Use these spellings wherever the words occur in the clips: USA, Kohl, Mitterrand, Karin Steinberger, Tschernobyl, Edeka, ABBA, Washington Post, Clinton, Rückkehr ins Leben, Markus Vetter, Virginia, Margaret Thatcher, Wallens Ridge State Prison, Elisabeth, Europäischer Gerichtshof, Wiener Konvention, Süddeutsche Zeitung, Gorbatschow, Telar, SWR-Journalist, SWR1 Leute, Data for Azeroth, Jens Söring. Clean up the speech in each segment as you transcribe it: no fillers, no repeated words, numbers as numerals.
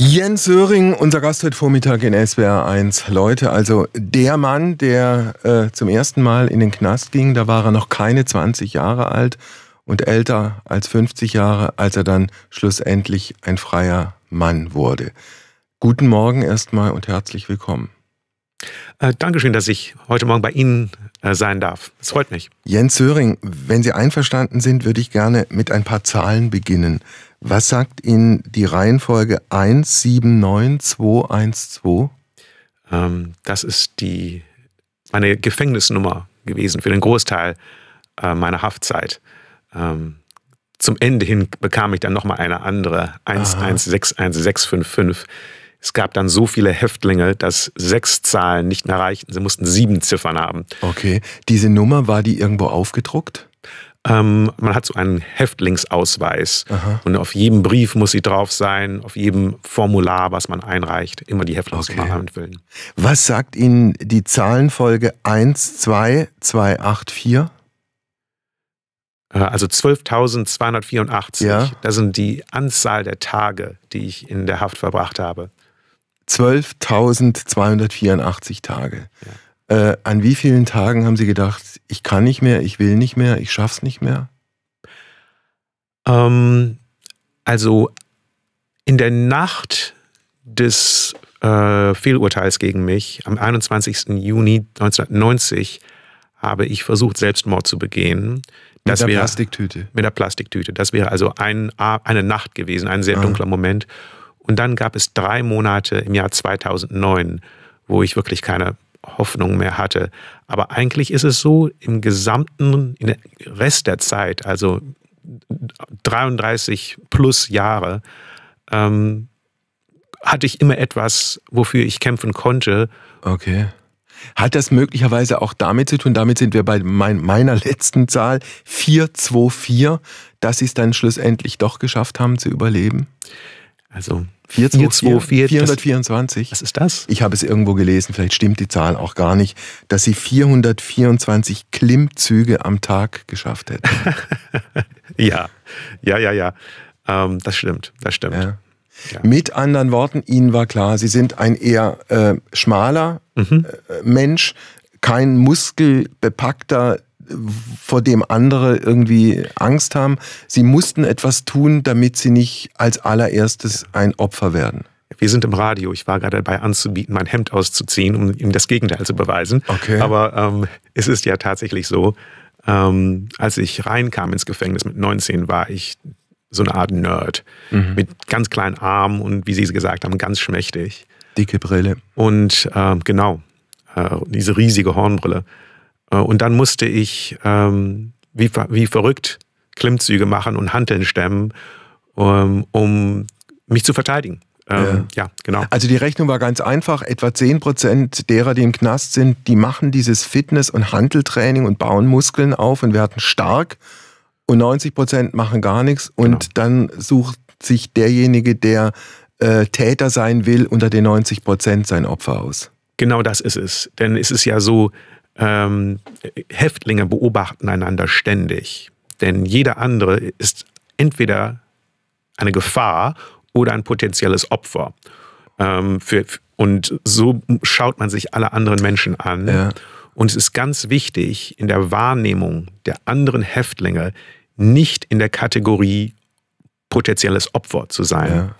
Jens Söring, unser Gast heute Vormittag in SWR1 Leute, also der Mann, der zum ersten Mal in den Knast ging, da war er noch keine 20 Jahre alt und älter als 50 Jahre, als er dann schlussendlich ein freier Mann wurde. Guten Morgen erstmal und herzlich willkommen. Dankeschön, dass ich heute Morgen bei Ihnen sein darf. Es freut mich. Jens Söring, wenn Sie einverstanden sind, würde ich gerne mit ein paar Zahlen beginnen. Was sagt Ihnen die Reihenfolge 179212? Das ist meine Gefängnisnummer gewesen für den Großteil meiner Haftzeit. Zum Ende hin bekam ich dann nochmal eine andere, 11611655. Es gab dann so viele Häftlinge, dass 6 Zahlen nicht mehr reichten. Sie mussten 7 Ziffern haben. Okay. Diese Nummer, war die irgendwo aufgedruckt? Man hat so einen Häftlingsausweis. Aha. Und auf jedem Brief muss sie drauf sein, auf jedem Formular, was man einreicht, immer die Häftlingsnummer anwählen. Was sagt Ihnen die Zahlenfolge 12284? Also 12.284. Ja. Das sind die Anzahl der Tage, die ich in der Haft verbracht habe. 12.284 Tage. Ja. An wie vielen Tagen haben Sie gedacht, ich kann nicht mehr, ich will nicht mehr, ich schaff's nicht mehr? Also in der Nacht des Fehlurteils gegen mich, am 21. Juni 1990, habe ich versucht, Selbstmord zu begehen. Das mit der Plastiktüte? Mit der Plastiktüte. Das wäre also eine Nacht gewesen, ein sehr dunkler Moment. Und dann gab es 3 Monate im Jahr 2009, wo ich wirklich keine Hoffnung mehr hatte. Aber eigentlich ist es so, im gesamten, im Rest der Zeit, also 33 plus Jahre, hatte ich immer etwas, wofür ich kämpfen konnte. Okay. Hat das möglicherweise auch damit zu tun, damit sind wir bei meiner letzten Zahl, 424, dass Sie es dann schlussendlich doch geschafft haben zu überleben? Also 424. Was ist das? Ich habe es irgendwo gelesen, vielleicht stimmt die Zahl auch gar nicht, dass Sie 424 Klimmzüge am Tag geschafft hätten. Ja. Das stimmt. Ja. Ja. Mit anderen Worten, Ihnen war klar, Sie sind ein eher schmaler Mensch, kein muskelbepackter, vor dem andere irgendwie Angst haben. Sie mussten etwas tun, damit Sie nicht als allererstes ein Opfer werden. Wir sind im Radio. Ich war gerade dabei anzubieten, mein Hemd auszuziehen, um ihm das Gegenteil zu beweisen. Okay. Aber es ist ja tatsächlich so, als ich reinkam ins Gefängnis mit 19, war ich so eine Art Nerd. Mit ganz kleinen Armen und, wie Sie es gesagt haben, ganz schmächtig. Dicke Brille. Und diese riesige Hornbrille. Und dann musste ich wie verrückt Klimmzüge machen und Hanteln stemmen, um mich zu verteidigen. Ja, genau. Also die Rechnung war ganz einfach. Etwa 10% derer, die im Knast sind, die machen dieses Fitness- und Hanteltraining und bauen Muskeln auf und werden stark. Und 90% machen gar nichts. Und dann sucht sich derjenige, der Täter sein will, unter den 90% sein Opfer aus. Genau das ist es. Denn es ist ja so, Häftlinge beobachten einander ständig. Denn jeder andere ist entweder eine Gefahr oder ein potenzielles Opfer. Und so schaut man sich alle anderen Menschen an. Ja. Und es ist ganz wichtig, in der Wahrnehmung der anderen Häftlinge nicht in der Kategorie potenzielles Opfer zu sein. Ja.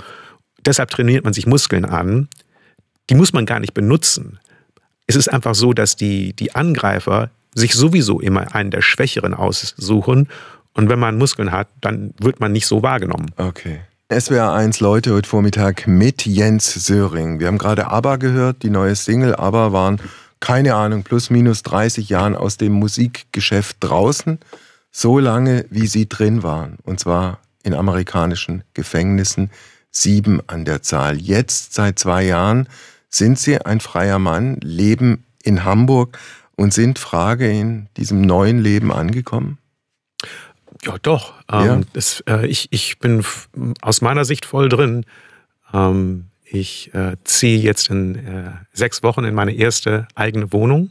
Deshalb trainiert man sich Muskeln an. Die muss man gar nicht benutzen. Es ist einfach so, dass die Angreifer sich sowieso immer einen der Schwächeren aussuchen. Und wenn man Muskeln hat, dann wird man nicht so wahrgenommen. Okay. SWR1 Leute heute Vormittag mit Jens Söring. Wir haben gerade ABBA gehört, die neue Single. ABBA waren, keine Ahnung, plus minus 30 Jahren aus dem Musikgeschäft draußen. So lange, wie sie drin waren. Und zwar in amerikanischen Gefängnissen. 7 an der Zahl. Jetzt, seit 2 Jahren, sind Sie ein freier Mann, leben in Hamburg und sind, Frage, in diesem neuen Leben angekommen? Ja, doch. Ja. Ich bin aus meiner Sicht voll drin. Ich ziehe jetzt in 6 Wochen in meine erste eigene Wohnung.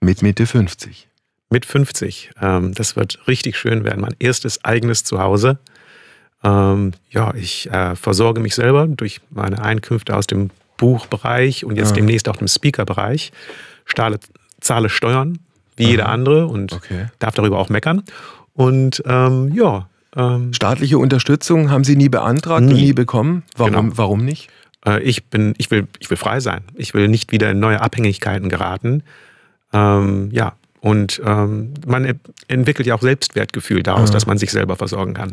Mit Mitte 50? Mit 50. Das wird richtig schön werden. Mein erstes eigenes Zuhause. Ich versorge mich selber durch meine Einkünfte aus dem Buchbereich und jetzt demnächst auch dem Speakerbereich. Zahle Steuern wie jeder andere und darf darüber auch meckern. Und staatliche Unterstützung haben Sie nie beantragt und nie bekommen? Warum, warum nicht? Ich will frei sein. Ich will nicht wieder in neue Abhängigkeiten geraten. Und man entwickelt ja auch Selbstwertgefühl daraus, dass man sich selber versorgen kann.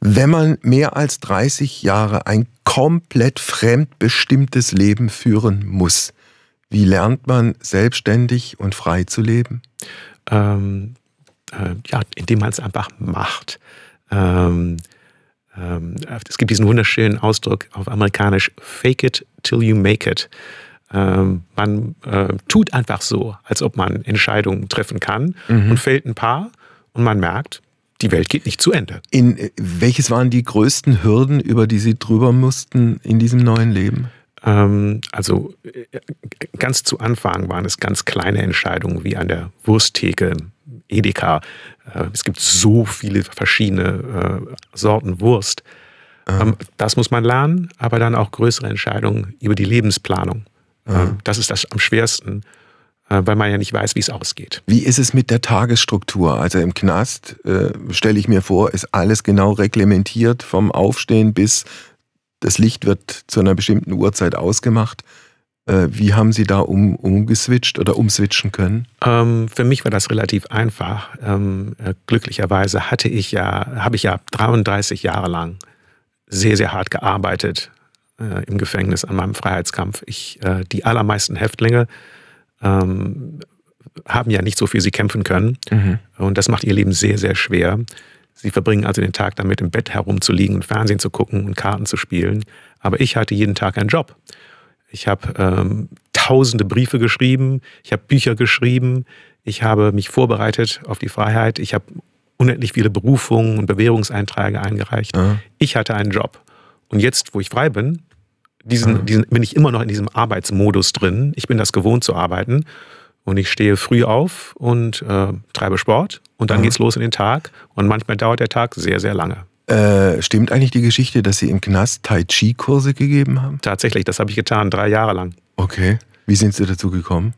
Wenn man mehr als 30 Jahre ein komplett fremdbestimmtes Leben führen muss, wie lernt man selbstständig und frei zu leben? Indem man es einfach macht. Es gibt diesen wunderschönen Ausdruck auf Amerikanisch, fake it till you make it. Man tut einfach so, als ob man Entscheidungen treffen kann und fällt ein paar und man merkt, die Welt geht nicht zu Ende. Welches waren die größten Hürden, über die Sie drüber mussten in diesem neuen Leben? Ganz zu Anfang waren es ganz kleine Entscheidungen wie an der Wursttheke, Edeka. Es gibt so viele verschiedene Sorten Wurst. Das muss man lernen, aber dann auch größere Entscheidungen über die Lebensplanung. Das ist das am schwersten, weil man ja nicht weiß, wie es ausgeht. Wie ist es mit der Tagesstruktur? Also im Knast, stelle ich mir vor, ist alles genau reglementiert, vom Aufstehen bis das Licht wird zu einer bestimmten Uhrzeit ausgemacht. Wie haben Sie da umgeswitcht oder umswitchen können? Für mich war das relativ einfach. Glücklicherweise habe ich ja 33 Jahre lang sehr, sehr hart gearbeitet im Gefängnis an meinem Freiheitskampf. Die allermeisten Häftlinge haben ja nicht so viel, sie kämpfen können. Und das macht ihr Leben sehr, sehr schwer. Sie verbringen also den Tag damit, im Bett herumzuliegen und Fernsehen zu gucken und Karten zu spielen. Aber ich hatte jeden Tag einen Job. Ich habe tausende Briefe geschrieben, ich habe Bücher geschrieben, ich habe mich vorbereitet auf die Freiheit, ich habe unendlich viele Berufungen und Bewährungseinträge eingereicht. Ich hatte einen Job. Und jetzt, wo ich frei bin, bin ich immer noch in diesem Arbeitsmodus drin. Ich bin das gewohnt zu arbeiten und ich stehe früh auf und treibe Sport und dann geht's los in den Tag und manchmal dauert der Tag sehr, sehr lange. Stimmt eigentlich die Geschichte, dass Sie im Knast Tai-Chi-Kurse gegeben haben? Tatsächlich, das habe ich getan, 3 Jahre lang. Okay, wie sind Sie dazu gekommen?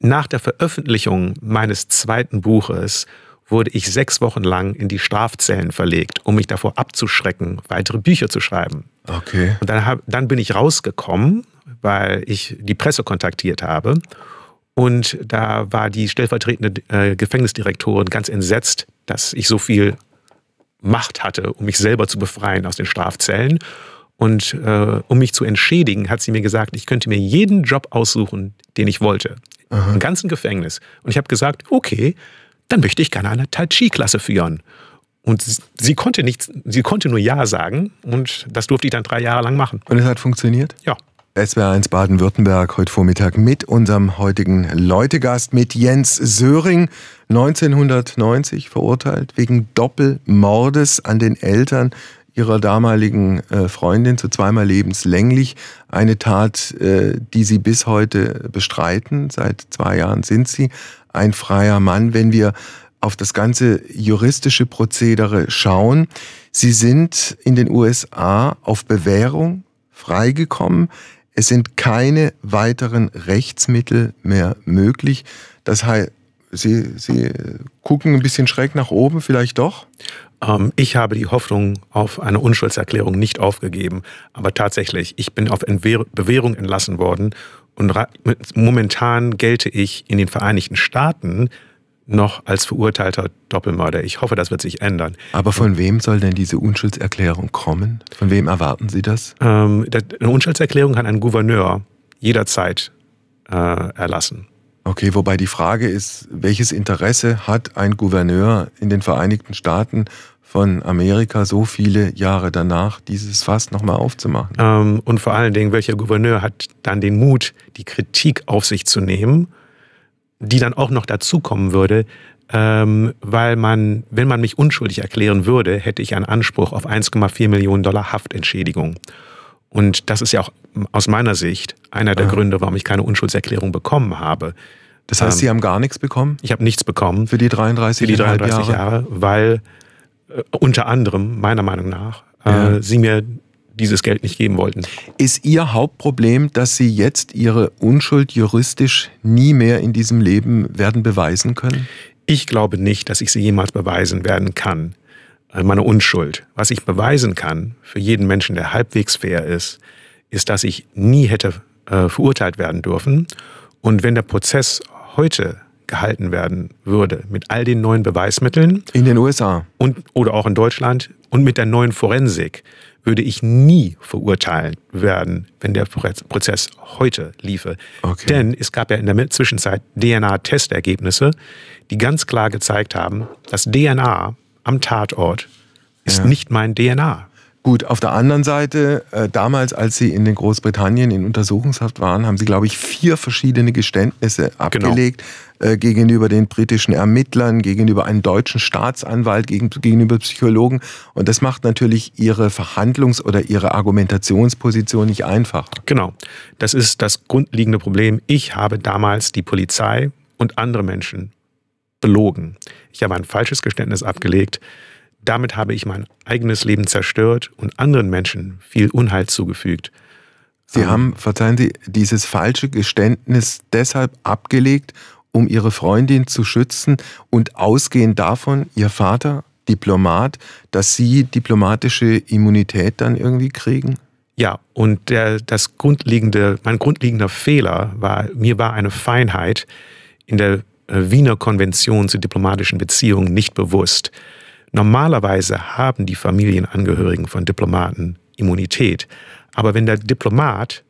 Nach der Veröffentlichung meines 2. Buches wurde ich 6 Wochen lang in die Strafzellen verlegt, um mich davor abzuschrecken, weitere Bücher zu schreiben. Okay. Und dann bin ich rausgekommen, weil ich die Presse kontaktiert habe. Und da war die stellvertretende Gefängnisdirektorin ganz entsetzt, dass ich so viel Macht hatte, um mich selber zu befreien aus den Strafzellen. Und um mich zu entschädigen, hat sie mir gesagt, ich könnte mir jeden Job aussuchen, den ich wollte. Im ganzen Gefängnis. Und ich habe gesagt, okay, dann möchte ich gerne eine Tai-Chi-Klasse führen. Und sie konnte nur Ja sagen und das durfte ich dann 3 Jahre lang machen. Und es hat funktioniert? Ja. SWR1 Baden-Württemberg heute Vormittag mit unserem heutigen Leutegast, mit Jens Söring, 1990 verurteilt wegen Doppelmordes an den Eltern ihrer damaligen Freundin zu 2-mal lebenslänglich. Eine Tat, die sie bis heute bestreiten. Seit 2 Jahren sind sie ein freier Mann. Wenn wir auf das ganze juristische Prozedere schauen, sie sind in den USA auf Bewährung freigekommen. Es sind keine weiteren Rechtsmittel mehr möglich. Das heißt, Sie gucken ein bisschen schräg nach oben, vielleicht doch? Ich habe die Hoffnung auf eine Unschulderklärung nicht aufgegeben. Aber tatsächlich, ich bin auf Bewährung entlassen worden. Und momentan gelte ich in den Vereinigten Staaten noch als verurteilter Doppelmörder. Ich hoffe, das wird sich ändern. Aber von wem soll denn diese Unschulderklärung kommen? Von wem erwarten Sie das? Eine Unschulderklärung kann ein Gouverneur jederzeit erlassen. Okay, wobei die Frage ist, welches Interesse hat ein Gouverneur in den Vereinigten Staaten von Amerika so viele Jahre danach, dieses Fass nochmal aufzumachen? Und vor allen Dingen, welcher Gouverneur hat dann den Mut, die Kritik auf sich zu nehmen, die dann auch noch dazukommen würde, weil wenn man mich unschuldig erklären würde, hätte ich einen Anspruch auf $1,4 Millionen Haftentschädigung. Und das ist ja auch aus meiner Sicht einer der Gründe, warum ich keine Unschulderklärung bekommen habe. Das heißt, Sie haben gar nichts bekommen? Ich habe nichts bekommen. Für die 33 Jahre? Weil unter anderem, meiner Meinung nach, sie mir dieses Geld nicht geben wollten. Ist Ihr Hauptproblem, dass Sie jetzt Ihre Unschuld juristisch nie mehr in diesem Leben werden beweisen können? Ich glaube nicht, dass ich sie jemals beweisen werden kann, meine Unschuld. Was ich beweisen kann, für jeden Menschen, der halbwegs fair ist, ist, dass ich nie hätte verurteilt werden dürfen. Und wenn der Prozess heute gehalten werden würde, mit all den neuen Beweismitteln. In den USA. Oder auch in Deutschland. Und mit der neuen Forensik würde ich nie verurteilt werden, wenn der Prozess heute liefe. Okay. Denn es gab ja in der Zwischenzeit DNA-Testergebnisse, die ganz klar gezeigt haben, dass DNA am Tatort ist nicht mein DNA. Gut, auf der anderen Seite, damals, als Sie in den Großbritannien in Untersuchungshaft waren, haben Sie, glaube ich, 4 verschiedene Geständnisse abgelegt. Genau. Gegenüber den britischen Ermittlern, gegenüber einem deutschen Staatsanwalt, gegenüber Psychologen. Und das macht natürlich Ihre Verhandlungs- oder Ihre Argumentationsposition nicht einfach. Genau. Das ist das grundlegende Problem. Ich habe damals die Polizei und andere Menschen belogen. Ich habe ein falsches Geständnis abgelegt. Damit habe ich mein eigenes Leben zerstört und anderen Menschen viel Unheil zugefügt. Sie haben, verzeihen Sie, dieses falsche Geständnis deshalb abgelegt, um Ihre Freundin zu schützen und ausgehend davon, Ihr Vater, Diplomat, dass Sie diplomatische Immunität dann irgendwie kriegen? Ja, und mein grundlegender Fehler war, mir war eine Feinheit in der Wiener Konvention zu diplomatischen Beziehungen nicht bewusst. Normalerweise haben die Familienangehörigen von Diplomaten Immunität. Aber wenn der Diplomat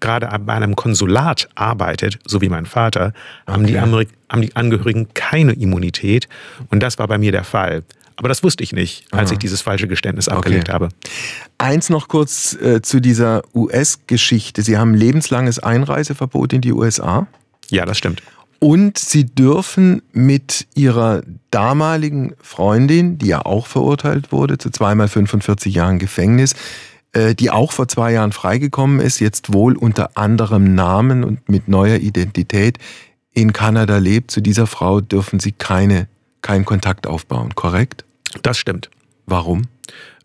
gerade bei einem Konsulat arbeitet, so wie mein Vater, haben die Angehörigen keine Immunität. Und das war bei mir der Fall. Aber das wusste ich nicht, als ich dieses falsche Geständnis abgelegt habe. Eins noch kurz zu dieser US-Geschichte. Sie haben lebenslanges Einreiseverbot in die USA. Ja, das stimmt. Und Sie dürfen mit Ihrer damaligen Freundin, die ja auch verurteilt wurde, zu 2 mal 45 Jahren Gefängnis, die auch vor 2 Jahren freigekommen ist, jetzt wohl unter anderem Namen und mit neuer Identität in Kanada lebt, zu dieser Frau dürfen Sie keinen Kontakt aufbauen, korrekt? Das stimmt. Warum?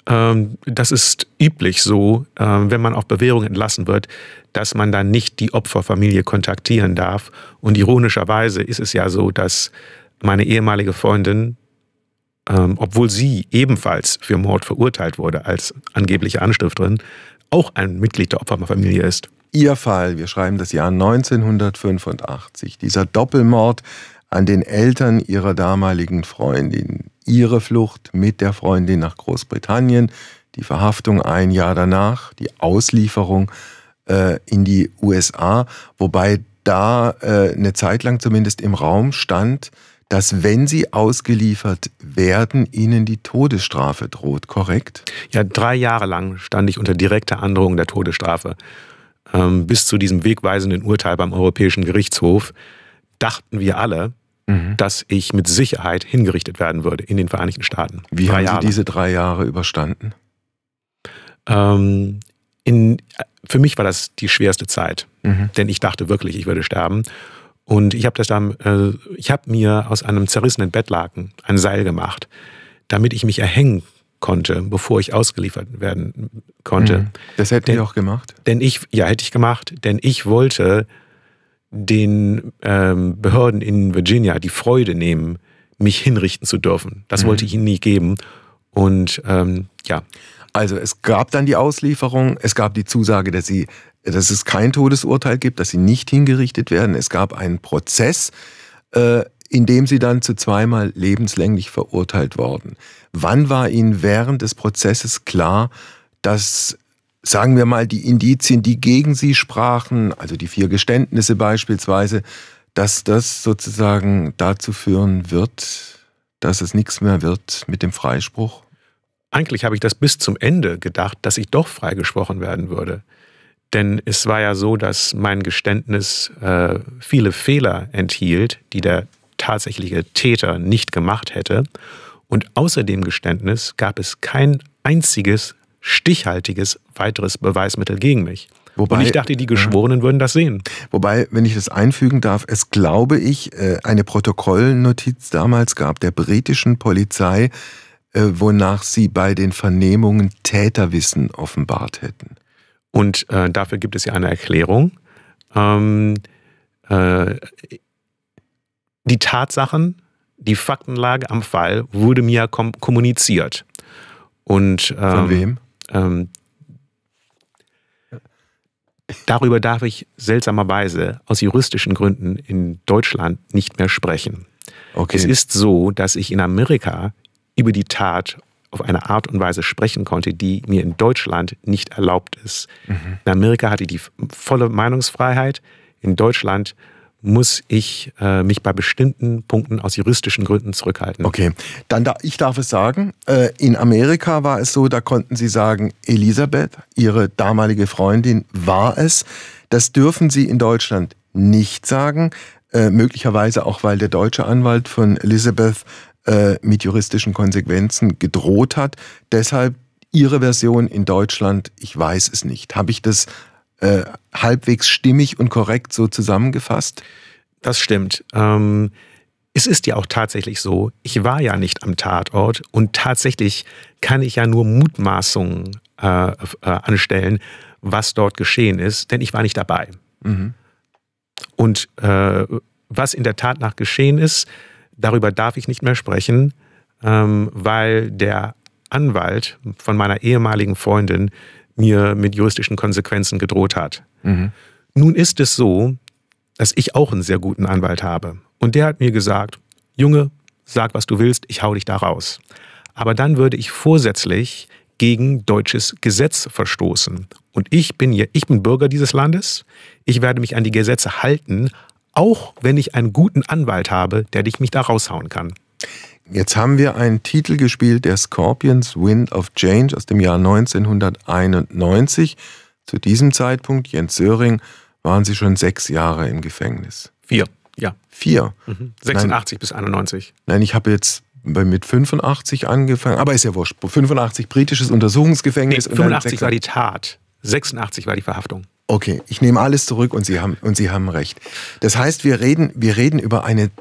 Das ist üblich so, wenn man auf Bewährung entlassen wird, dass man dann nicht die Opferfamilie kontaktieren darf. Und ironischerweise ist es ja so, dass meine ehemalige Freundin, obwohl sie ebenfalls für Mord verurteilt wurde als angebliche Anstifterin, auch ein Mitglied der Opferfamilie ist. Ihr Fall, wir schreiben das Jahr 1985, dieser Doppelmord an den Eltern ihrer damaligen Freundin. Ihre Flucht mit der Freundin nach Großbritannien, die Verhaftung ein Jahr danach, die Auslieferung in die USA, wobei da eine Zeit lang zumindest im Raum stand, dass, wenn Sie ausgeliefert werden, Ihnen die Todesstrafe droht, korrekt? Ja, 3 Jahre lang stand ich unter direkter Androhung der Todesstrafe. Bis zu diesem wegweisenden Urteil beim Europäischen Gerichtshof dachten wir alle, dass ich mit Sicherheit hingerichtet werden würde in den Vereinigten Staaten. Wie haben Sie diese 3 Jahre überstanden? Für mich war das die schwerste Zeit, denn ich dachte wirklich, ich würde sterben. Und ich habe mir aus einem zerrissenen Bettlaken ein Seil gemacht, damit ich mich erhängen konnte, bevor ich ausgeliefert werden konnte. Das hätten Sie auch gemacht? Hätte ich gemacht, denn ich wollte den Behörden in Virginia die Freude nehmen, mich hinrichten zu dürfen. Das wollte ich ihnen nie geben. Und also es gab dann die Auslieferung, es gab die Zusage, dass es kein Todesurteil gibt, dass sie nicht hingerichtet werden. Es gab einen Prozess, in dem sie dann zu 2 Mal lebenslänglich verurteilt wurden. Wann war Ihnen während des Prozesses klar, dass, sagen wir mal, die Indizien, die gegen Sie sprachen, also die 4 Geständnisse beispielsweise, dass das sozusagen dazu führen wird, dass es nichts mehr wird mit dem Freispruch? Eigentlich habe ich das bis zum Ende gedacht, dass ich doch freigesprochen werden würde. Denn es war ja so, dass mein Geständnis viele Fehler enthielt, die der tatsächliche Täter nicht gemacht hätte. Und außer dem Geständnis gab es kein einziges stichhaltiges weiteres Beweismittel gegen mich. Wobei, und ich dachte, die Geschworenen würden das sehen. Wobei, wenn ich das einfügen darf, es, glaube ich, eine Protokollnotiz damals gab der britischen Polizei, wonach sie bei den Vernehmungen Täterwissen offenbart hätten. Und dafür gibt es ja eine Erklärung. Die Tatsachen, die Faktenlage am Fall wurde mir kommuniziert. Und, von wem? Darüber darf ich seltsamerweise aus juristischen Gründen in Deutschland nicht mehr sprechen. Okay. Es ist so, dass ich in Amerika über die Tat auf eine Art und Weise sprechen konnte, die mir in Deutschland nicht erlaubt ist. Mhm. In Amerika hatte ich die volle Meinungsfreiheit. In Deutschland muss ich mich bei bestimmten Punkten aus juristischen Gründen zurückhalten. Okay, dann darf ich es sagen, in Amerika war es so, da konnten Sie sagen, Elisabeth, Ihre damalige Freundin, war es. Das dürfen Sie in Deutschland nicht sagen, möglicherweise auch, weil der deutsche Anwalt von Elisabeth mit juristischen Konsequenzen gedroht hat. Deshalb Ihre Version in Deutschland, ich weiß es nicht. Habe ich das halbwegs stimmig und korrekt so zusammengefasst? Das stimmt. Es ist ja auch tatsächlich so, ich war ja nicht am Tatort und tatsächlich kann ich ja nur Mutmaßungen anstellen, was dort geschehen ist, denn ich war nicht dabei. Mhm. Und was in der Tat nach geschehen ist, darüber darf ich nicht mehr sprechen, weil der Anwalt von meiner ehemaligen Freundin mir mit juristischen Konsequenzen gedroht hat. Mhm. Nun ist es so, dass ich auch einen sehr guten Anwalt habe. Und der hat mir gesagt, Junge, sag, was du willst, ich hau dich da raus. Aber dann würde ich vorsätzlich gegen deutsches Gesetz verstoßen. Und ich bin Bürger dieses Landes. Ich werde mich an die Gesetze halten, auch wenn ich einen guten Anwalt habe, der dich mich da raushauen kann. Jetzt haben wir einen Titel gespielt, der Scorpions Wind of Change aus dem Jahr 1991. Zu diesem Zeitpunkt, Jens Söring, waren Sie schon 6 Jahre im Gefängnis. 4, ja. 4? Mhm. 86 nein, bis 91. Nein, ich habe jetzt mit 85 angefangen, aber ist ja wurscht. 85 britisches Untersuchungsgefängnis. Nee, 85 war die Tat, 86 war die Verhaftung. Okay, ich nehme alles zurück und Sie haben recht. Das heißt, wir reden über eine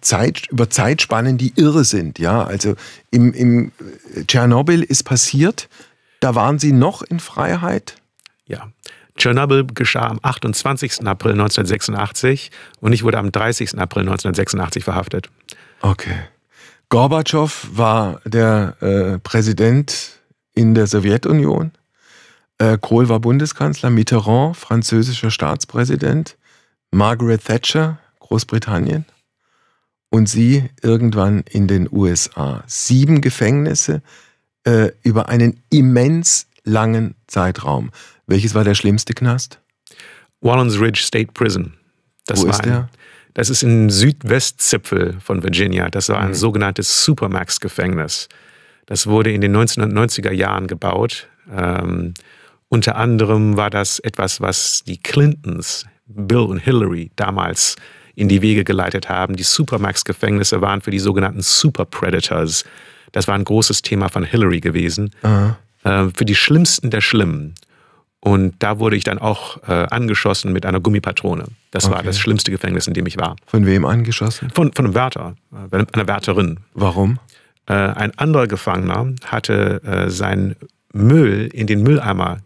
Zeit, über Zeitspannen, die irre sind. Ja, also im Tschernobyl ist passiert, da waren Sie noch in Freiheit? Ja, Tschernobyl geschah am 28. April 1986 und ich wurde am 30. April 1986 verhaftet. Okay. Gorbatschow war der Präsident in der Sowjetunion. Kohl war Bundeskanzler, Mitterrand, französischer Staatspräsident, Margaret Thatcher, Großbritannien und Sie irgendwann in den USA. 7 Gefängnisse über einen immens langen Zeitraum. Welches war der schlimmste Knast? Wallens Ridge State Prison. Wo ist der? Das ist im Südwestzipfel von Virginia. Das war ein sogenanntes Supermax-Gefängnis. Das wurde in den 1990er Jahren gebaut. Unter anderem war das etwas, was die Clintons, Bill und Hillary, damals in die Wege geleitet haben. Die Supermax-Gefängnisse waren für die sogenannten Super-Predators. Das war ein großes Thema von Hillary gewesen. Für die Schlimmsten der Schlimmen. Und da wurde ich dann auch angeschossen mit einer Gummipatrone. Das war das schlimmste Gefängnis, in dem ich war. Von wem angeschossen? Von einem Wärter, einer Wärterin. Warum? Ein anderer Gefangener hatte seinen Müll in den Mülleimer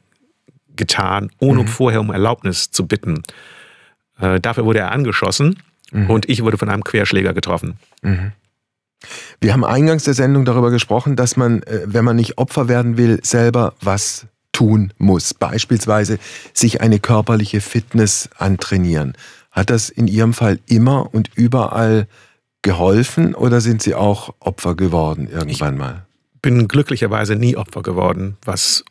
getan, ohne vorher um Erlaubnis zu bitten. Dafür wurde er angeschossen und ich wurde von einem Querschläger getroffen. Mhm. Wir haben eingangs der Sendung darüber gesprochen, dass man, wenn man nicht Opfer werden will, selber was tun muss. Beispielsweise sich eine körperliche Fitness antrainieren. Hat das in Ihrem Fall immer und überall geholfen oder sind Sie auch Opfer geworden irgendwann mal? Ich bin glücklicherweise nie Opfer geworden, was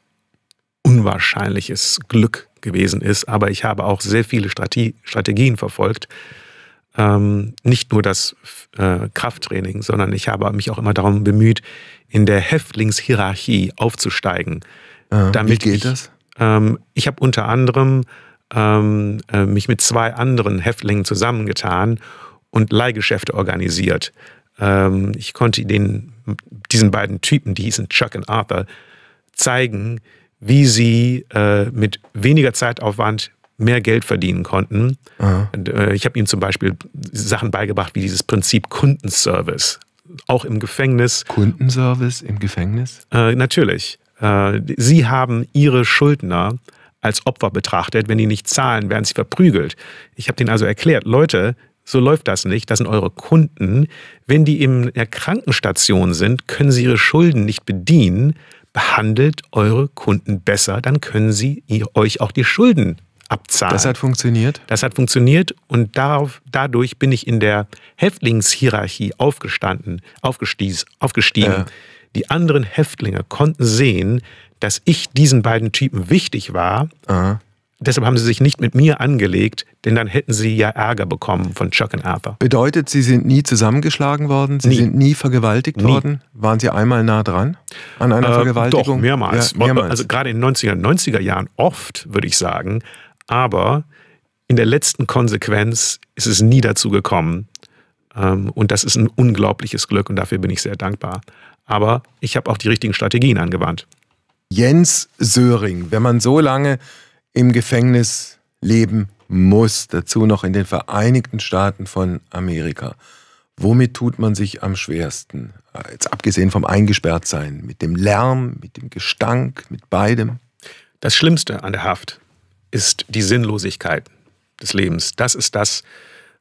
unwahrscheinliches Glück gewesen ist. Aber ich habe auch sehr viele Strategien verfolgt. Nicht nur das Krafttraining, sondern ich habe mich auch immer darum bemüht, in der Häftlingshierarchie aufzusteigen. Damit wie geht das? Ich habe unter anderem mich mit 2 anderen Häftlingen zusammengetan und Leihgeschäfte organisiert. Ich konnte diesen beiden Typen, die hießen Chuck und Arthur, zeigen, wie sie mit weniger Zeitaufwand mehr Geld verdienen konnten. Und, ich habe ihnen zum Beispiel Sachen beigebracht, wie dieses Prinzip Kundenservice. auch im Gefängnis. Kundenservice im Gefängnis? Natürlich. Sie haben ihre Schuldner als Opfer betrachtet. Wenn die nicht zahlen, werden sie verprügelt. Ich habe denen also erklärt, Leute, so läuft das nicht. Das sind eure Kunden. Wenn die in der Krankenstation sind, können sie ihre Schulden nicht bedienen. Behandelt eure Kunden besser, dann können sie euch auch die Schulden abzahlen. Das hat funktioniert? Das hat funktioniert und dadurch bin ich in der Häftlingshierarchie aufgestiegen. Die anderen Häftlinge konnten sehen, dass ich diesen beiden Typen wichtig war. Aha. Deshalb haben sie sich nicht mit mir angelegt, denn dann hätten sie ja Ärger bekommen von Chuck und Arthur. Bedeutet, sie sind nie zusammengeschlagen worden? Sie sind nie vergewaltigt worden? Waren sie einmal nah dran an einer Vergewaltigung? Doch, mehrmals. Ja, mehrmals. Also gerade in den 90er Jahren oft, würde ich sagen. Aber in der letzten Konsequenz ist es nie dazu gekommen. Und das ist ein unglaubliches Glück und dafür bin ich sehr dankbar. Aber ich habe auch die richtigen Strategien angewandt. Jens Söring, wenn man so lange im Gefängnis leben muss, dazu noch in den Vereinigten Staaten von Amerika, womit tut man sich am schwersten? Jetzt abgesehen vom Eingesperrtsein, mit dem Lärm, mit dem Gestank, mit beidem. Das Schlimmste an der Haft ist die Sinnlosigkeit des Lebens. Das ist das,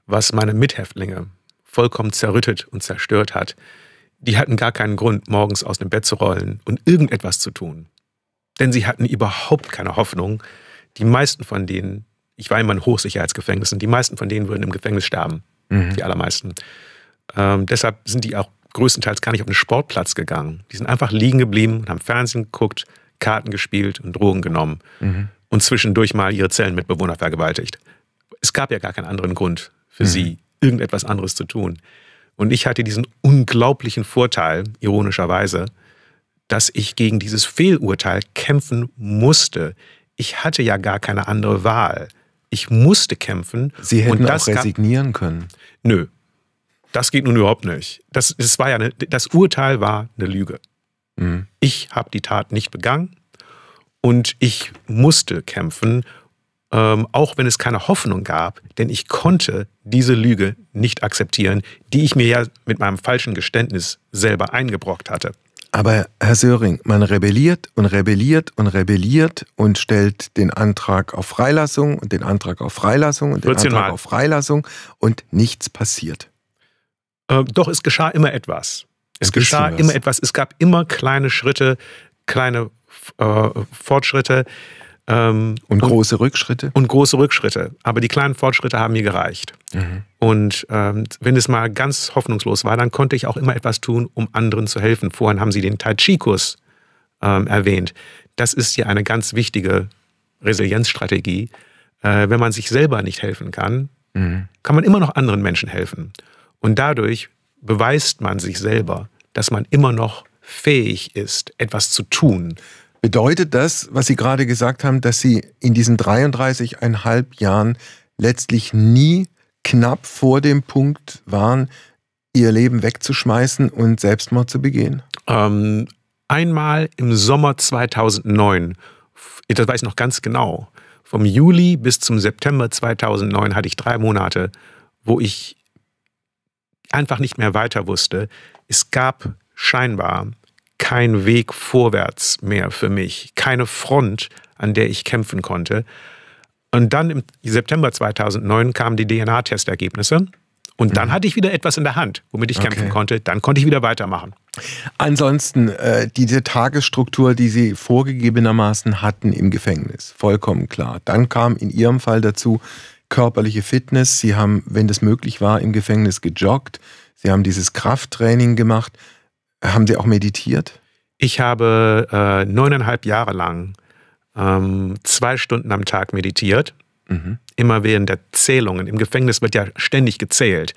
was meine Mithäftlinge vollkommen zerrüttet und zerstört hat. Die hatten gar keinen Grund, morgens aus dem Bett zu rollen und irgendetwas zu tun. Denn sie hatten überhaupt keine Hoffnung. Die meisten von denen, ich war immer in Hochsicherheitsgefängnissen, die meisten von denen würden im Gefängnis sterben. Mhm. Die allermeisten. Deshalb sind die auch größtenteils gar nicht auf den Sportplatz gegangen. Die sind einfach liegen geblieben und haben Fernsehen geguckt, Karten gespielt und Drogen genommen. Mhm. Und zwischendurch mal ihre Zellenmitbewohner vergewaltigt. Es gab ja gar keinen anderen Grund für sie, irgendetwas anderes zu tun. Und ich hatte diesen unglaublichen Vorteil, ironischerweise, dass ich gegen dieses Fehlurteil kämpfen musste. Ich hatte ja gar keine andere Wahl. Ich musste kämpfen. Sie hätten und das auch resignieren können. Nö, das geht nun überhaupt nicht. Das Urteil war eine Lüge. Mhm. Ich habe die Tat nicht begangen und ich musste kämpfen, auch wenn es keine Hoffnung gab, denn ich konnte diese Lüge nicht akzeptieren, die ich mir ja mit meinem falschen Geständnis selber eingebrockt hatte. Aber Herr Söring, man rebelliert und rebelliert und rebelliert und stellt den Antrag auf Freilassung und den Antrag auf Freilassung und den Antrag auf Freilassung und nichts passiert. Doch, es geschah immer etwas. Es geschah immer etwas. Es gab immer kleine Schritte, kleine Fortschritte. Und große Rückschritte? Und große Rückschritte. Aber die kleinen Fortschritte haben mir gereicht. Mhm. Und wenn es mal ganz hoffnungslos war, dann konnte ich auch immer etwas tun, um anderen zu helfen. Vorhin haben Sie den Tai-Chi-Kurs erwähnt. Das ist ja eine ganz wichtige Resilienzstrategie. Wenn man sich selber nicht helfen kann, kann man immer noch anderen Menschen helfen. Und dadurch beweist man sich selber, dass man immer noch fähig ist, etwas zu tun. Bedeutet das, was Sie gerade gesagt haben, dass Sie in diesen 33,5 Jahren letztlich nie knapp vor dem Punkt waren, Ihr Leben wegzuschmeißen und Selbstmord zu begehen? Einmal im Sommer 2009, das weiß ich noch ganz genau, vom Juli bis zum September 2009 hatte ich 3 Monate, wo ich einfach nicht mehr weiter wusste. Es gab scheinbar kein Weg vorwärts mehr für mich, keine Front, an der ich kämpfen konnte. Und dann im September 2009 kamen die DNA-Testergebnisse und dann hatte ich wieder etwas in der Hand, womit ich kämpfen konnte. Dann konnte ich wieder weitermachen. Ansonsten, diese Tagesstruktur, die Sie vorgegebenermaßen hatten im Gefängnis, vollkommen klar. Dann kam in Ihrem Fall dazu körperliche Fitness. Sie haben, wenn das möglich war, im Gefängnis gejoggt. Sie haben dieses Krafttraining gemacht. Haben Sie auch meditiert? Ich habe 9,5 Jahre lang 2 Stunden am Tag meditiert. Mhm. Immer während der Zählungen. Im Gefängnis wird ja ständig gezählt.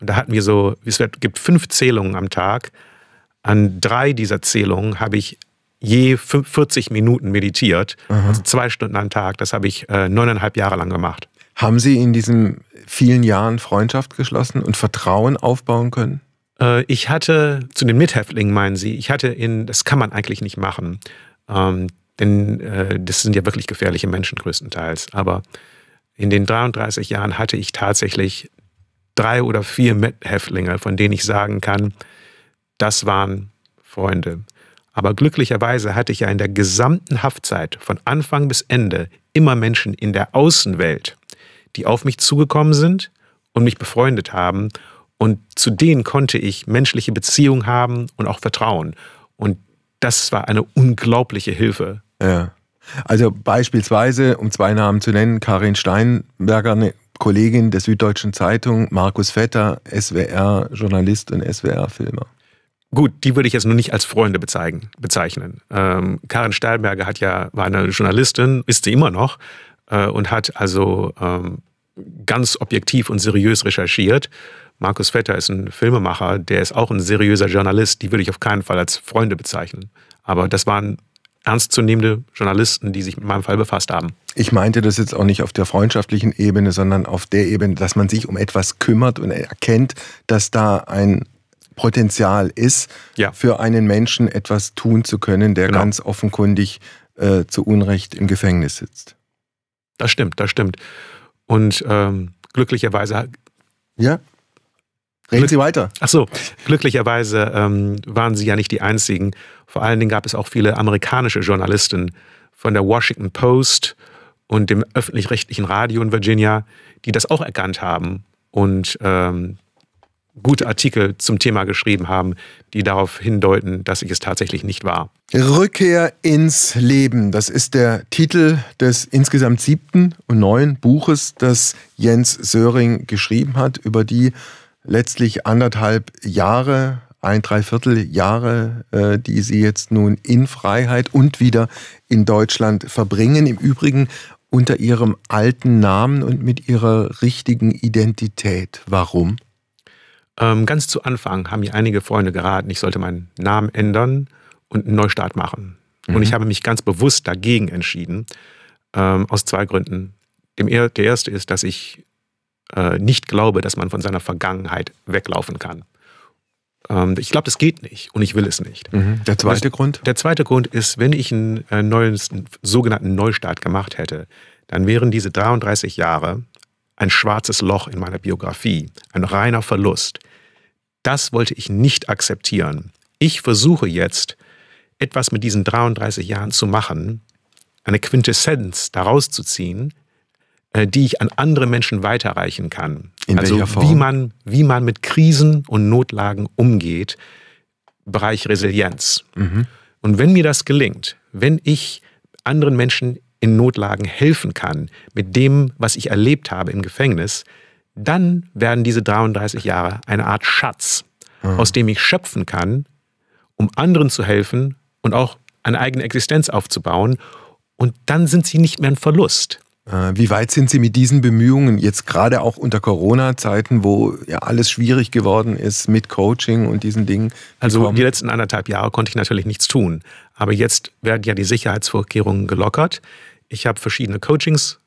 Und da hatten wir so, es gibt 5 Zählungen am Tag. An 3 dieser Zählungen habe ich je 40 Minuten meditiert. Mhm. Also 2 Stunden am Tag. Das habe ich 9,5 Jahre lang gemacht. Haben Sie in diesen vielen Jahren Freundschaft geschlossen und Vertrauen aufbauen können? Ich hatte, zu den Mithäftlingen meinen Sie, das kann man eigentlich nicht machen, denn das sind ja wirklich gefährliche Menschen größtenteils, aber in den 33 Jahren hatte ich tatsächlich 3 oder 4 Mithäftlinge, von denen ich sagen kann, Das waren Freunde. Aber glücklicherweise hatte ich ja in der gesamten Haftzeit von Anfang bis Ende immer Menschen in der Außenwelt, die auf mich zugekommen sind und mich befreundet haben. Und zu denen konnte ich menschliche Beziehungen haben und auch Vertrauen. Und das war eine unglaubliche Hilfe. Ja. Also beispielsweise, um zwei Namen zu nennen, Karin Steinberger, eine Kollegin der Süddeutschen Zeitung, Markus Vetter, SWR-Journalist und SWR-Filmer. Gut, die würde ich jetzt nur nicht als Freunde bezeichnen. Karin Steinberger war eine Journalistin, ist sie immer noch, und hat also ganz objektiv und seriös recherchiert. Markus Vetter ist ein Filmemacher, der ist auch ein seriöser Journalist, die würde ich auf keinen Fall als Freunde bezeichnen. Aber das waren ernstzunehmende Journalisten, die sich mit meinem Fall befasst haben. Ich meinte das jetzt auch nicht auf der freundschaftlichen Ebene, sondern auf der Ebene, dass man sich um etwas kümmert und erkennt, dass da ein Potenzial ist, ja, für einen Menschen etwas tun zu können, der, genau, ganz offenkundig zu Unrecht im Gefängnis sitzt. Das stimmt, das stimmt. Und glücklicherweise... Ja? Reden Sie weiter. Ach so, glücklicherweise waren Sie ja nicht die Einzigen. Vor allen Dingen gab es auch viele amerikanische Journalisten von der Washington Post und dem öffentlich-rechtlichen Radio in Virginia, die das auch erkannt haben und gute Artikel zum Thema geschrieben haben, die darauf hindeuten, dass ich es tatsächlich nicht war. Rückkehr ins Leben, das ist der Titel des insgesamt 7. und 9. Buches, das Jens Söring geschrieben hat, über die letztlich 1,5 Jahre, 3/4 Jahre, die Sie jetzt nun in Freiheit und wieder in Deutschland verbringen. Im Übrigen unter Ihrem alten Namen und mit Ihrer richtigen Identität. Warum? Ganz zu Anfang haben mir einige Freunde geraten, ich sollte meinen Namen ändern und einen Neustart machen. Mhm. Und ich habe mich ganz bewusst dagegen entschieden, aus zwei Gründen. Der erste ist, dass ich nicht glaube, dass man von seiner Vergangenheit weglaufen kann. Ich glaube, das geht nicht und ich will es nicht. Mhm. Der zweite Grund? Der zweite Grund ist, wenn ich einen sogenannten Neustart gemacht hätte, dann wären diese 33 Jahre ein schwarzes Loch in meiner Biografie, ein reiner Verlust. Das wollte ich nicht akzeptieren. Ich versuche jetzt, etwas mit diesen 33 Jahren zu machen, eine Quintessenz daraus zu ziehen, die ich an andere Menschen weiterreichen kann. In welcher Form? Also wie man mit Krisen und Notlagen umgeht, Bereich Resilienz. Mhm. Und wenn mir das gelingt, wenn ich anderen Menschen in Notlagen helfen kann, mit dem, was ich erlebt habe im Gefängnis, dann werden diese 33 Jahre eine Art Schatz, mhm, aus dem ich schöpfen kann, um anderen zu helfen und auch eine eigene Existenz aufzubauen. Und dann sind sie nicht mehr ein Verlust. Wie weit sind Sie mit diesen Bemühungen jetzt gerade auch unter Corona-Zeiten, wo ja alles schwierig geworden ist mit Coaching und diesen Dingen? Also die letzten 1,5 Jahre konnte ich natürlich nichts tun. Aber jetzt werden ja die Sicherheitsvorkehrungen gelockert. Ich habe verschiedene Coachings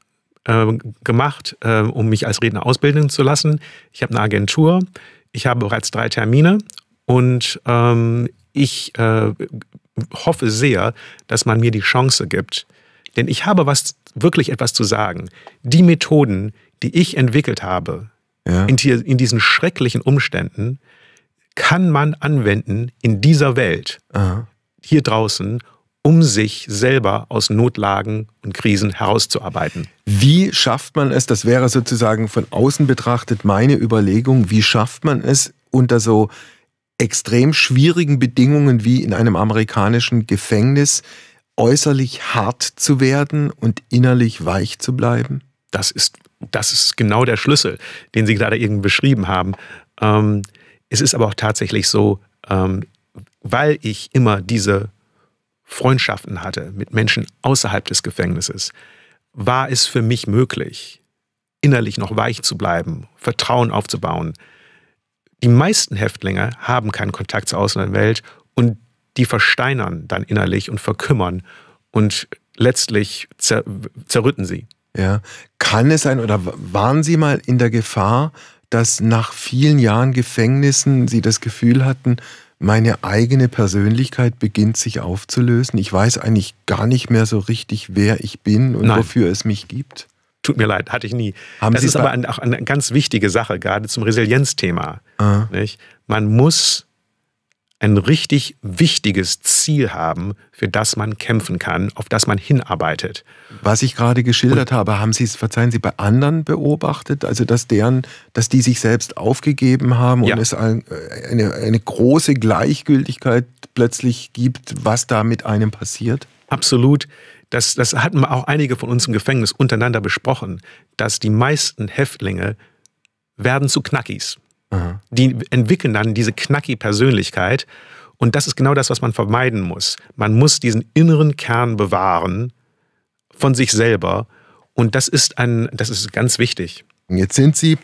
gemacht, um mich als Redner ausbilden zu lassen. Ich habe eine Agentur. Ich habe bereits 3 Termine. Und ich hoffe sehr, dass man mir die Chance gibt. Denn ich habe wirklich etwas zu sagen. Die Methoden, die ich entwickelt habe, ja, in diesen schrecklichen Umständen, kann man anwenden in dieser Welt, aha, hier draußen, um sich selber aus Notlagen und Krisen herauszuarbeiten. Wie schafft man es, das wäre sozusagen von außen betrachtet meine Überlegung, wie schafft man es unter so extrem schwierigen Bedingungen wie in einem amerikanischen Gefängnis, äußerlich hart zu werden und innerlich weich zu bleiben? Das ist genau der Schlüssel, den Sie gerade eben beschrieben haben. Es ist aber auch tatsächlich so, weil ich immer diese Freundschaften hatte mit Menschen außerhalb des Gefängnisses, war es für mich möglich, innerlich noch weich zu bleiben, Vertrauen aufzubauen. Die meisten Häftlinge haben keinen Kontakt zur Außenwelt und die versteinern dann innerlich und verkümmern und letztlich zerrütten sie. Ja. Kann es sein, oder waren Sie mal in der Gefahr, dass nach vielen Jahren Gefängnissen Sie das Gefühl hatten, meine eigene Persönlichkeit beginnt sich aufzulösen? Ich weiß eigentlich gar nicht mehr so richtig, wer ich bin und, nein, wofür es mich gibt. Tut mir leid, hatte ich nie. Das ist aber auch eine ganz wichtige Sache, gerade zum Resilienzthema. Man muss ein richtig wichtiges Ziel haben, für das man kämpfen kann, auf das man hinarbeitet. Was ich gerade geschildert habe, haben Sie es, verzeihen Sie, bei anderen beobachtet? Also, dass die sich selbst aufgegeben haben und es eine große Gleichgültigkeit plötzlich gibt, was da mit einem passiert? Absolut. Das hatten wir auch einige von uns im Gefängnis untereinander besprochen, dass die meisten Häftlinge werden zu Knackis. Aha. Die entwickeln dann diese Knacki-Persönlichkeit und das ist genau das, was man vermeiden muss. Man muss diesen inneren Kern bewahren von sich selber und das ist ganz wichtig. Jetzt sind Sie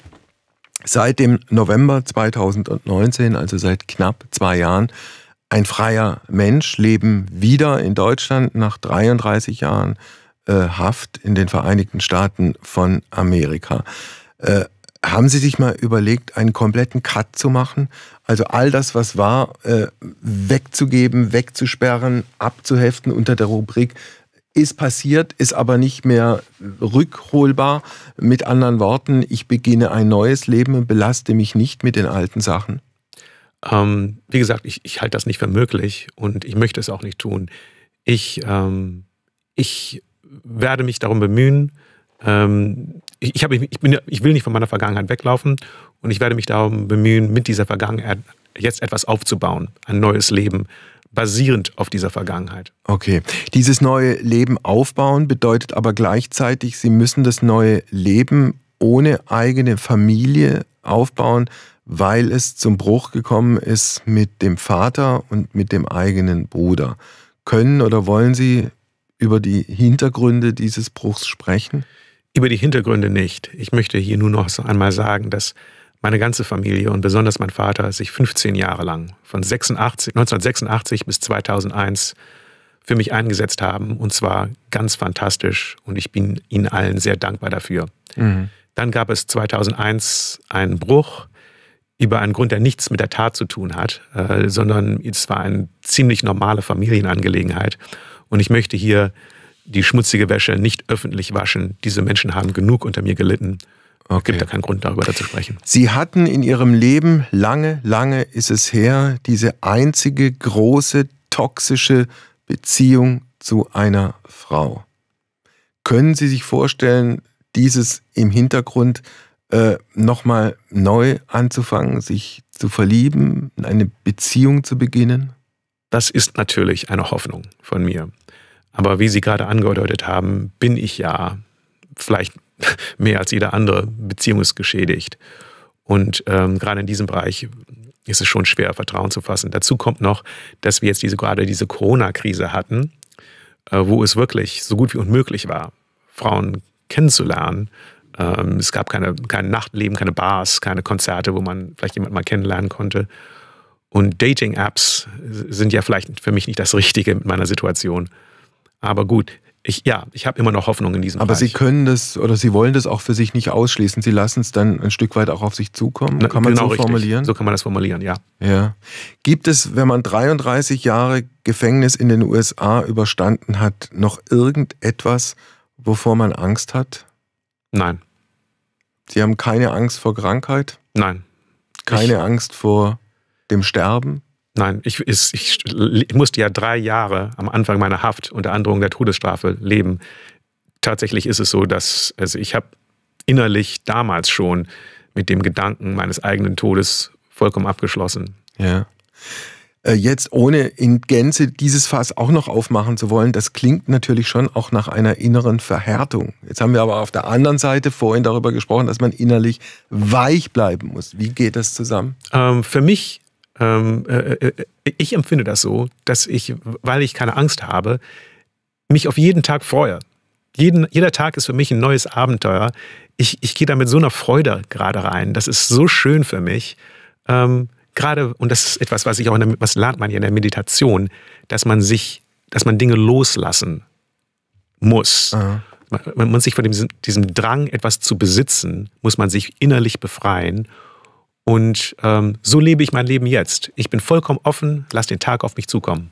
seit dem November 2019, also seit knapp 2 Jahren, ein freier Mensch, leben wieder in Deutschland nach 33 Jahren Haft in den Vereinigten Staaten von Amerika. Haben Sie sich mal überlegt, einen kompletten Cut zu machen? Also all das, was war, wegzugeben, wegzusperren, abzuheften unter der Rubrik ist passiert, ist aber nicht mehr rückholbar. Mit anderen Worten, ich beginne ein neues Leben und belaste mich nicht mit den alten Sachen. Wie gesagt, ich halte das nicht für möglich und ich möchte es auch nicht tun. Ich werde mich darum bemühen. Ich will nicht von meiner Vergangenheit weglaufen und ich werde mich darum bemühen, mit dieser Vergangenheit jetzt etwas aufzubauen, ein neues Leben, basierend auf dieser Vergangenheit. Okay, dieses neue Leben aufbauen bedeutet aber gleichzeitig, Sie müssen das neue Leben ohne eigene Familie aufbauen, weil es zum Bruch gekommen ist mit dem Vater und mit dem eigenen Bruder. Können oder wollen Sie über die Hintergründe dieses Bruchs sprechen? Über die Hintergründe nicht. Ich möchte hier nur noch einmal sagen, dass meine ganze Familie und besonders mein Vater sich 15 Jahre lang von 1986 bis 2001 für mich eingesetzt haben. Und zwar ganz fantastisch. Und ich bin Ihnen allen sehr dankbar dafür. Mhm. Dann gab es 2001 einen Bruch über einen Grund, der nichts mit der Tat zu tun hat, sondern es war eine ziemlich normale Familienangelegenheit. Und ich möchte hier die schmutzige Wäsche nicht öffentlich waschen. Diese Menschen haben genug unter mir gelitten. Okay. Es gibt da keinen Grund, darüber zu sprechen. Sie hatten in Ihrem Leben, lange, lange ist es her, diese einzige große, toxische Beziehung zu einer Frau. Können Sie sich vorstellen, dieses im Hintergrund nochmal neu anzufangen, sich zu verlieben, eine Beziehung zu beginnen? Das ist natürlich eine Hoffnung von mir. Aber wie Sie gerade angedeutet haben, bin ich ja vielleicht mehr als jeder andere beziehungsgeschädigt. Und gerade in diesem Bereich ist es schon schwer, Vertrauen zu fassen. Dazu kommt noch, dass wir jetzt gerade diese Corona-Krise hatten, wo es wirklich so gut wie unmöglich war, Frauen kennenzulernen. Es gab kein Nachtleben, keine Bars, keine Konzerte, wo man vielleicht jemanden mal kennenlernen konnte. Und Dating-Apps sind ja vielleicht für mich nicht das Richtige mit meiner Situation. Aber gut, ich habe immer noch Hoffnung in diesem Bereich. Aber Sie können das oder Sie wollen das auch für sich nicht ausschließen. Sie lassen es dann ein Stück weit auch auf sich zukommen. Kann man das so formulieren? So kann man das formulieren, ja. Ja. Gibt es, wenn man 33 Jahre Gefängnis in den USA überstanden hat, noch irgendetwas, wovor man Angst hat? Nein. Sie haben keine Angst vor Krankheit? Nein. Keine Angst vor dem Sterben? Nein, ich musste ja 3 Jahre am Anfang meiner Haft unter Androhung der Todesstrafe leben. Tatsächlich ist es so, dass ich habe innerlich damals schon mit dem Gedanken meines eigenen Todes vollkommen abgeschlossen. Ja. Jetzt ohne in Gänze dieses Fass auch noch aufmachen zu wollen, das klingt natürlich schon auch nach einer inneren Verhärtung. Jetzt haben wir aber auf der anderen Seite vorhin darüber gesprochen, dass man innerlich weich bleiben muss. Wie geht das zusammen? Für mich, ich empfinde das so, dass ich, weil ich keine Angst habe, mich auf jeden Tag freue. Jeder Tag ist für mich ein neues Abenteuer. Ich gehe da mit so einer Freude gerade rein. Das ist so schön für mich. Gerade, und das ist etwas, was lernt man ja in der Meditation, dass man Dinge loslassen muss. Man muss sich von diesem Drang, etwas zu besitzen, muss man sich innerlich befreien. Und so lebe ich mein Leben jetzt. Ich bin vollkommen offen, lass den Tag auf mich zukommen.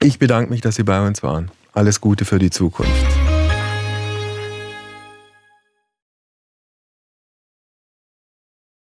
Ich bedanke mich, dass Sie bei uns waren. Alles Gute für die Zukunft.